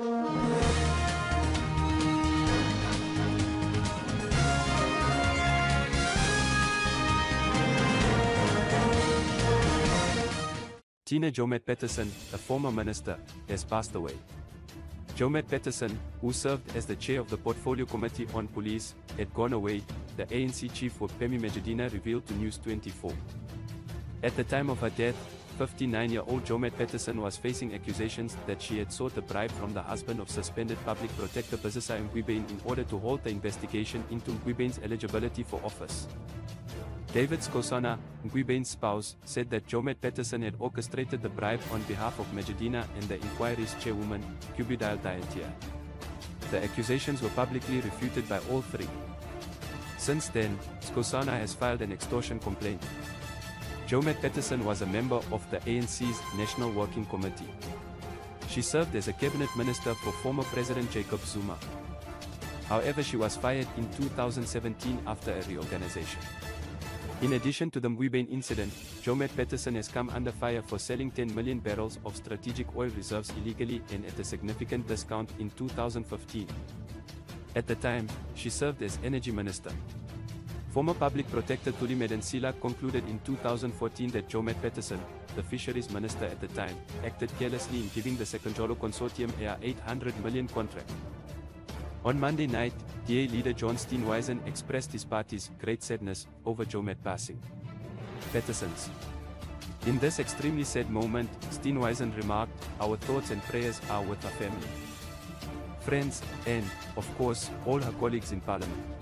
Tina Joemat-Pettersson, a former minister, has passed away. Joemat-Pettersson, who served as the chair of the Portfolio Committee on Police, had gone away, the ANC chief whip Pemmy Majodina revealed to News 24. At the time of her death, 59-year-old Joemat-Pettersson was facing accusations that she had sought a bribe from the husband of suspended public protector Pazisa Mkhwebane in order to halt the investigation into Mkhwebane's eligibility for office. David Skosana, Mkhwebane's spouse, said that Joemat-Pettersson had orchestrated the bribe on behalf of Majodina and the inquiry's chairwoman, Cubudile Diatia. The accusations were publicly refuted by all three. Since then, Skosana has filed an extortion complaint. Joemat-Pettersson was a member of the ANC's National Working Committee. She served as a cabinet minister for former President Jacob Zuma. However, she was fired in 2017 after a reorganization. In addition to the Mkhwebane incident, Joemat-Pettersson has come under fire for selling 10 million barrels of strategic oil reserves illegally and at a significant discount in 2015. At the time, she served as energy minister. Former public protector Tuley Sila concluded in 2014 that Joemat-Pettersson, the fisheries minister at the time, acted carelessly in giving the Jolo Consortium a $800 million contract. On Monday night, DA leader John Steenhuisen expressed his party's great sadness over Joemat passing. Pettersson's. In this extremely sad moment, Steenhuisen remarked, "Our thoughts and prayers are with her family, friends, and, of course, all her colleagues in Parliament."